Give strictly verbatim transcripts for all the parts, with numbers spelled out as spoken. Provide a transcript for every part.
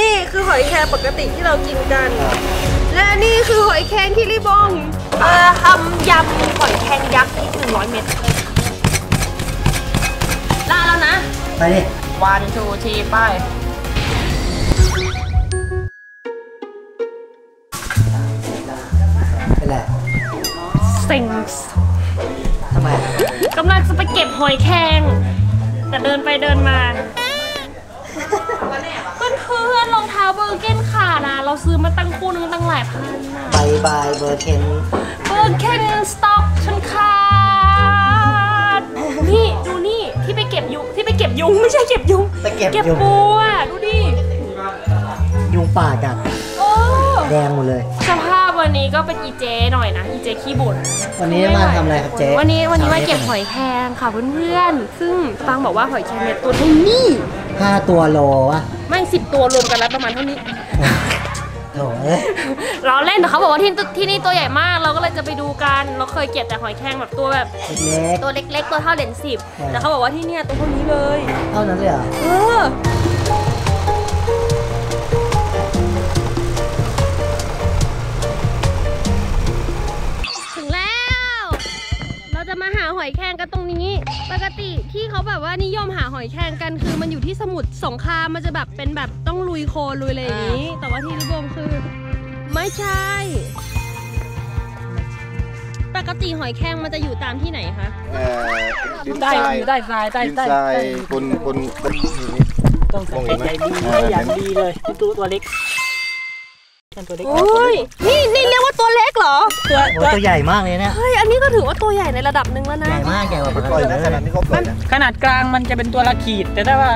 นี่คือหอยแครงปกติที่เรากินกันและนี่คือหอยแครงที่ริบองมาทำยำหอยแครงยักษ์อีกหนึ่งร้อยเม็ดลาแล้วนะไปดิวันชูชีไปเป็นไรเซ็งทำไมกำลังจะไปเก็บหอยแครงแต่เดินไปเดินมาเพื่อนๆรองเท้าเบอร์เกนขาดนะเราซื้อมาตั้งคู่นึงตั้งหลายพันนะบายบายเบอร์เกนเบอร์เกนสต็อกฉันขาดนี่ดูนี่ที่ไปเก็บยุงที่ไปเก็บยุงไม่ใช่เก็บยุงเก็บปูอ่ะดูดิยุงป่าจัดแดงหมดเลยสภาพวันนี้ก็เป็นอีเจหน่อยนะอีเจขี้บ่นวันนี้มาทำอะไรครับเจวันนี้วันนี้มาเก็บหอยแครงค่ะเพื่อนๆซึ่งฟังบอกว่าหอยแครงตัวนี้ห้าตัวโลวะไม่สิบตัวรวมกันแล้วประมาณเท่านี้โอ้ยเราเล่นแต่เขาบอกว่าที่ที่นี่ตัวใหญ่มากเราก็เลยจะไปดูกันเราเคยเก็บแต่หอยแครงแบบตัวแบบตัวเล็กๆตัวเท่าเหรียญสิบแต่เขาบอกว่าที่นี่ตัวเท่านี้เลยเท่านั้นเลยเหรอเออหอยแครงกันตรงนี้ปกติที่เขาแบบว่านิยมหาหอยแครงกันคือมันอยู่ที่สมุทรสงครามมันจะแบบเป็นแบบต้องลุยโคลนลุยอะไรอย่างนี้แต่ว่าที่ริบองคือไม่ใช่ปกติหอยแครงมันจะอยู่ตามที่ไหนคะใต้ใต้ทรายใต้ทรายบนบนบนหินต้องใส่ใจดีอย่างดีเลยตัวตัวเล็กนี่นี่เรียกว่าตัวเล็กเหรอตัวใหญ่มากเลยเนี่ยเฮ้ยอันนี้ก็ถือว่าตัวใหญ่ในระดับหนึ่งแล้วนะใหญ่มากใหญ่กว่าปกตินะขนาดนี้เขาปล่อยขนาดกลางมันจะเป็นตัวละขีดแต่ถ้าว่า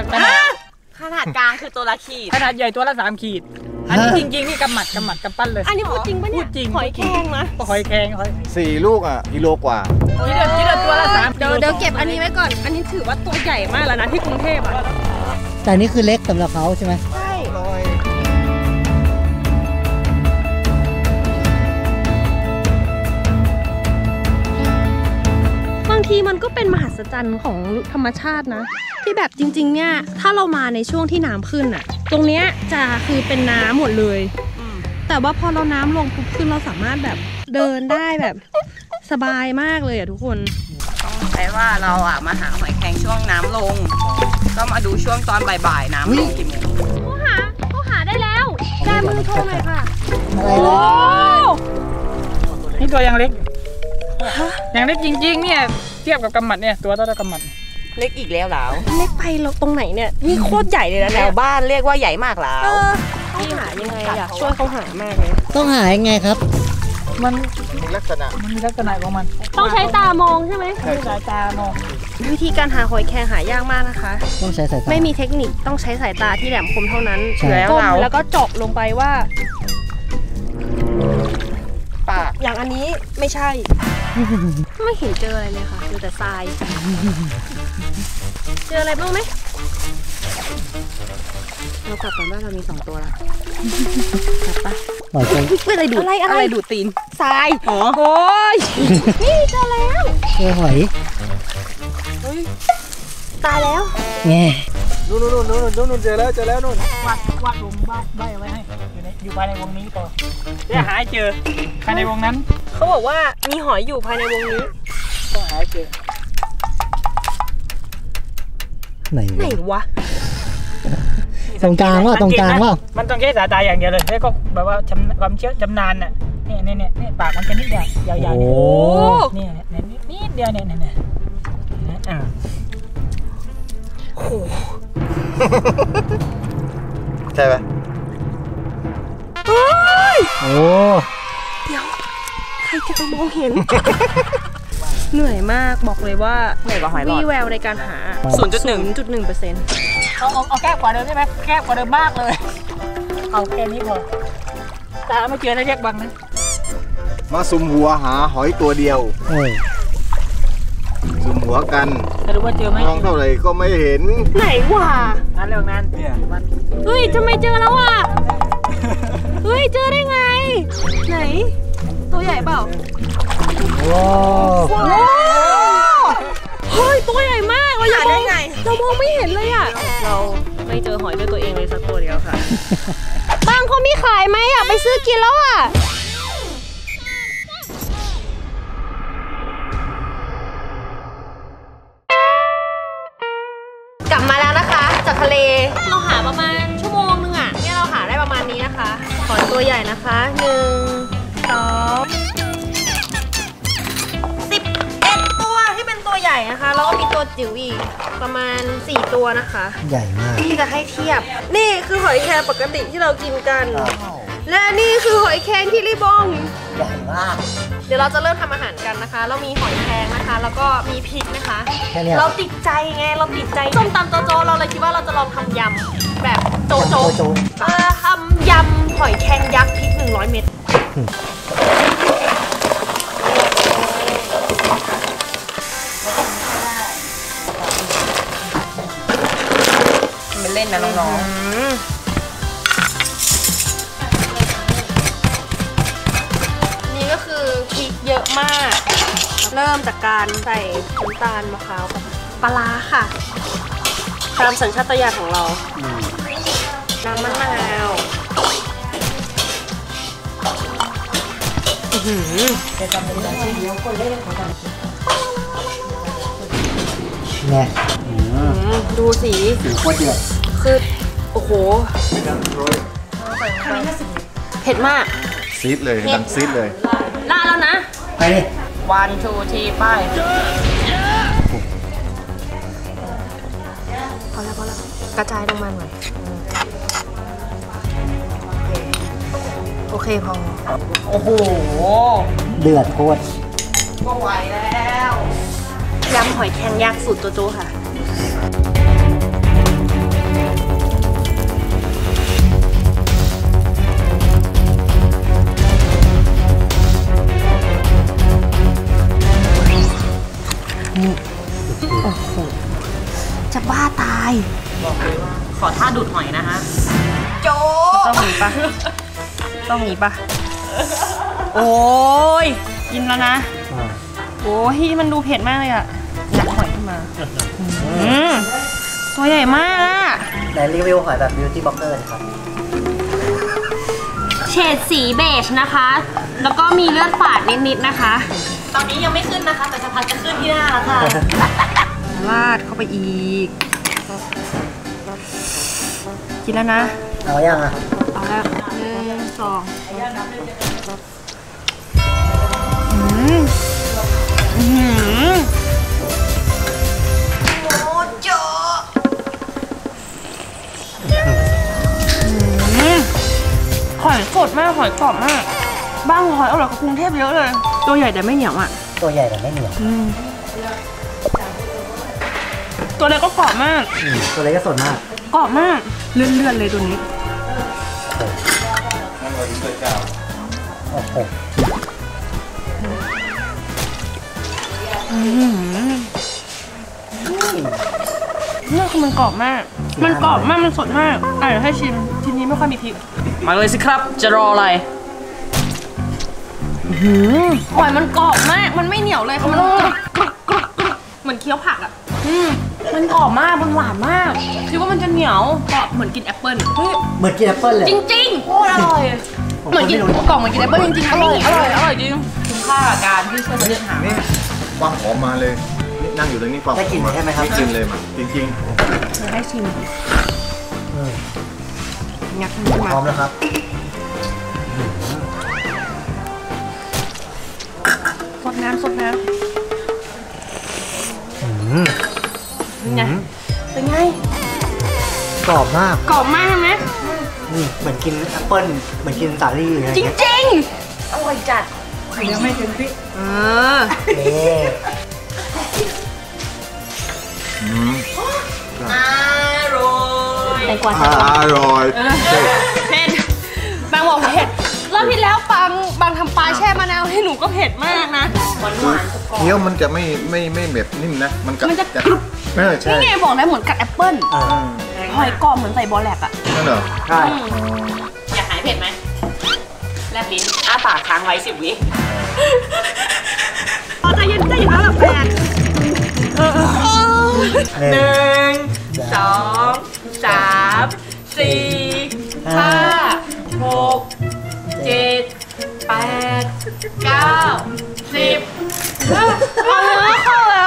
ขนาดกลางคือตัวละขีดขนาดใหญ่ตัวละสามขีดอันนี้จริงๆนี่กำหมัดกำหมัดกำปั้นเลยอันนี้พูดจริงปะเนี่ยหอยแครงนะหอยแครงสี่ลูกอ่ะกิโลกว่ากิโลกิโลตัวละสามเดี๋ยวเดี๋ยวเก็บอันนี้ไว้ก่อนอันนี้ถือว่าตัวใหญ่มากแล้วนะที่กรุงเทพอ่ะแต่นี่คือเล็กสำหรับเขาใช่ไหมใช่ทีมันก็เป็นมหัศจรรย์ของธรรมชาตินะที่แบบจริงๆเนี่ยถ้าเรามาในช่วงที่น้ำขึ้นอ่ะตรงเนี้ยจะคือเป็นน้ำหมดเลยแต่ว่าพอเราน้ำลงปุ๊บขึ้นเราสามารถแบบเดินได้แบบสบายมากเลยอ่ะทุกคนต้องใช้ว่าเราอ่ะมาหาหอยแครงช่วงน้ำลงก็มาดูช่วงตอนบ่ายๆน้ำลงกี่โมงผู้หาผู้หาได้แล้วแกมือโทรหน่อยค่ะโอ้นี่ตัวยังเล็กยังเล็กจริงๆเนี่ยเทียบกับกำหมัดเนี่ยตัวเท่ากับกำหมัดเล็กอีกแล้วเหรอเล็กไปเราตรงไหนเนี่ยนี่โคตรใหญ่เลยนะแถวบ้านเรียกว่าใหญ่มากเหรอต้องหายังไงอยากช่วยเขาหามากเลยต้องหายังไงครับมันมีลักษณะมันมีลักษณะของมันต้องใช้ตามองใช่ไหมใช้สายตามองวิธีการหาหอยแครงหายากมากนะคะต้องใช้สายตาไม่มีเทคนิคต้องใช้สายตาที่แหลมคมเท่านั้นแล้วแล้วก็เจาะลงไปว่าปากอย่างอันนี้ไม่ใช่ไม่เห็นเจออะไรเลยค่ะเจอแต่ทรายเจออะไรบ้างไหมเรากลับตอนแรกเรามีสองตัวละกลับปะอะไรดูดอะไรอะไรดูดตีนทรายอ๋อโอ้ยนี่เจอแล้วเจอหอยตายแล้วแง่นู่นนู่นนู่นนู่นเจอแล้วเจอแล้วนู่นวัดวัดลงบ้านใบไว้ให้อยู่ในอยู่ภายในวงนี้ต่อจะหาเจอภายในวงนั้นเขาบอกว่ามีหอยอยู่ภายในวงนี้ต้องหาเจอไหนไหนวะตรงกลางว่าตรงกลางว่ามันต้องแค่สายตาอย่างเดียวเลยแล้วก็แบบว่าความเชี่ยวชำนาญน่ะเนี่ยเนี่ยเนี่ยปากมันจะนิดเดียวยาวๆเนี่ยเนี่ยนิดเดียวเนี่ยเนี่ยอ่าใช่ไหมโอ้เดี๋ยวใครจะไปมองเห็นเหนื่อยมากบอกเลยว่าเหนื่อยกว่าหอยหลอดมีแววในการหา ศูนย์จุดหนึ่งเปอร์เซ็นต์ เอาเอาแก้กว่าเดิมใช่ไหมแก้กว่าเดิมมากเลยเอาแค่นี้พอตาไม่เจอได้เรียกบังนะมาซุ่มหัวหาหอยตัวเดียวซุ่มหัวกันมองเท่าไหร่ก็ไม่เห็นไหนวะนั่นเรื่องนั้นเนี่ยเฮ้ยทำไมเจอแล้ววะเฮ้ยเจอได้ไงไหนตัวใหญ่เปล่าว้าวเฮ้ยตัวใหญ่มากเราอยากได้ไงเรามองไม่เห็นเลยอ่ะเรา ไม่เจอหอยด้วยตัวเองเลยสักตัวเดียวค่ะบางคนมีขายไหมอ่ะไปซื้อกินแล้วอ่ะกลับมาแล้วนะคะจากทะเลเราหาประมาณชั่วโมงนึงอ่ะเนี่ยเราหาได้ประมาณนี้นะคะหอยตัวใหญ่นะคะหนึ่งสองสิบเอ็ดตัวที่เป็นตัวใหญ่นะคะแล้วก็มีตัวจิ๋วอีกประมาณสี่ตัวนะคะใหญ่มากที่จะให้เทียบนี่คือหอยแครงปกติที่เรากินกันและนี่คือหอยแครงที่ริบองใหญ่มากเดี๋ยวเราจะเริ่มทำอาหารกันนะคะเรามีหอยแครงนะคะแล้วก็มีพริกนะคะเราติดใจไงเราติดใจส้มตำโจโจเราเลยคิดว่าเราจะลองทำยำแบบโจโจเออทำยำหอยแครงยักษ์พริกหนึ่งร้อยเม็ดเล่นนะน้องๆนี่ก็คือพริกเยอะมากเริ่มจากการใส่น้ำตาลมะพร้าวกับปลาค่ะตามสัญชาตญาณของเราน้ำมะนาวอือเนี่ยดูสีสีโคตรเดือดคือโอ้โหเผ็ดมากซีดเลยดังซีดเลยล่าแล้วนะไปดิวันทูทีไปพอแล้วพอแล้วกระจายลงมาหน่อยโอเคพอโอ้โหเดือดโคตรก็ไหวแล้วยำหอยแครงยักษ์สูตรโจโจ้ค่ะโอ้โหจะบ้าตายบอกเลยว่าขอท่าดูดหอยนะฮะโจต้องหนีปะต้องหนีปะโอ้ยกินแล้วนะโอ้ยมันดูเผ็ดมากเลยอะจับหอยขึ้นมาตัวใหญ่มากอะแต่รีวิวหอยแบบบิวตี้บล็อกเกอร์นะครับเฉดสีเบจนะคะแล้วก็มีเลือดฝาดนิดๆนะคะตอนนี้ยังไม่ขึ้นนะคะแต่สักพักจะขึ้นที่หน้าแล้วค่ะลาดเข้าไปอีกกินแล้วนะเอาอย่างอ่ะเอาแล้วหนึ่งสองอืมอืมโมโจหอยสดมากหอยกรอบมากบ้างหอยอร่อยกว่ากรุงเทพเยอะเลยตัวใหญ่แต่ไม่เหนียวอ่ะตัวใหญ่แต่ไม่เหนียวตัวเล็กก็กรอบมากตัวเล็กก็สดมากกรอบมากเลื่อนเลื่อนเลยตัวนี้นี่คือมันกรอบมากมันกรอบมากมันสดมากอ่ะให้ชิมทีนี้ไม่ค่อยมีพริกมาเลยสิครับจะรออะไรหอยมันกรอบมากมันไม่เหนียวเลยค่ะมันเหมือนเคี้ยวผักอ่ะมันกรอบมากมันหวานมากคิดว่ามันจะเหนียวกรอบเหมือนกินแอปเปิ้ลเหมือนกินแอปเปิ้ลเลยจริงๆโคตรอร่อยเหมือนกินกรอบเหมือนกินแอปเปิ้ลจริงๆอร่อยอร่อยอร่อยจริงคุ้มค่าการที่ช่วยเลือกหานี่ความหอมมาเลยนั่งอยู่ตรงนี้ความหอมได้กินใช่ไหมครับได้กินเลยมันจริงๆได้ชิมงัดขึ้นมาพร้อมแล้วครับสดน้ำสดน้ำเป็นไงเป็นไงกรอบมากกรอบมากใช่ไหมนี่เหมือนกินแอปเปิ้ลเหมือนกินสาลี่อะไรจริงจริงอร่อยจัดเดี๋ยวไม่ถึงพี่เอออร่อยแตงกวาอร่อยเผ็ดบางบอกเผ็ดรอบที่แล้วปังบางทำปลาแช่มะนาวให้หนูก็เผ็ดมากนะหวานหวานเคี้ยวมันจะไม่ไม่ไม่แบบนิ่มนะมันจะกรุบนี่ไงบอกได้เหมือนกัดแอปเปิ้ลหอยกรอบเหมือนใส่บอลแลบอ่ะนั่นเหรอใช่อยากหายเผ็ดไหมแลบลิ้นอ้าปากค้างไว้สิบวิอ๋อใจเย็นใจเย็นเอาแบบแปดหนึ่งสอง สามสี่ห้าหกเจ็ดแปดเก้าสิบเอาแล้วเอาแล้ว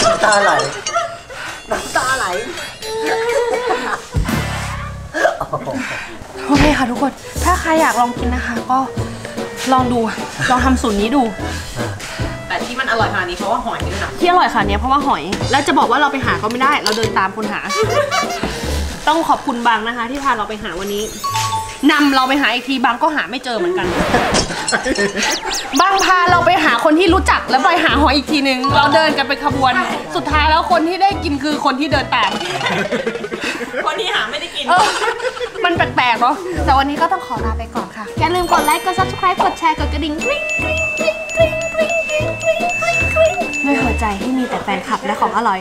น้ำตาไหลน้ำตาไหลโอเคค่ะทุกคนถ้าใครอยากลองกินนะคะก็ลองดูลองทำสูตรนี้ดูแต่ที่มันอร่อยขนาดนี้เพราะว่าหอยนี่นะที่อร่อยขนาดนี้เพราะว่าหอยแล้วจะบอกว่าเราไปหาก็ไม่ได้เราเดินตามคนหาต้องขอบคุณบางนะคะที่พาเราไปหาวันนี้นำเราไปหาอีกทีบางก็หาไม่เจอเหมือนกันบางพาเราไปหาคนที่รู้จักแล้วไปหาหอยอีกทีนึงเราเดินกันเป็นขบวนสุดท้ายแล้วคนที่ได้กินคือคนที่เดินตามคนที่หาไม่ได้กินมันแปลกๆเนาะแต่วันนี้ก็ต้องขอลาไปก่อนค่ะอย่าลืมกดไลค์กด ซับสไครบ์ กดแชร์กดกระดิ่งกริ๊งกริ๊งกริ๊งกริ๊งกริ๊งกริ๊งกริ๊งด้วยหัวใจที่มีแต่แฟนคลับและของอร่อย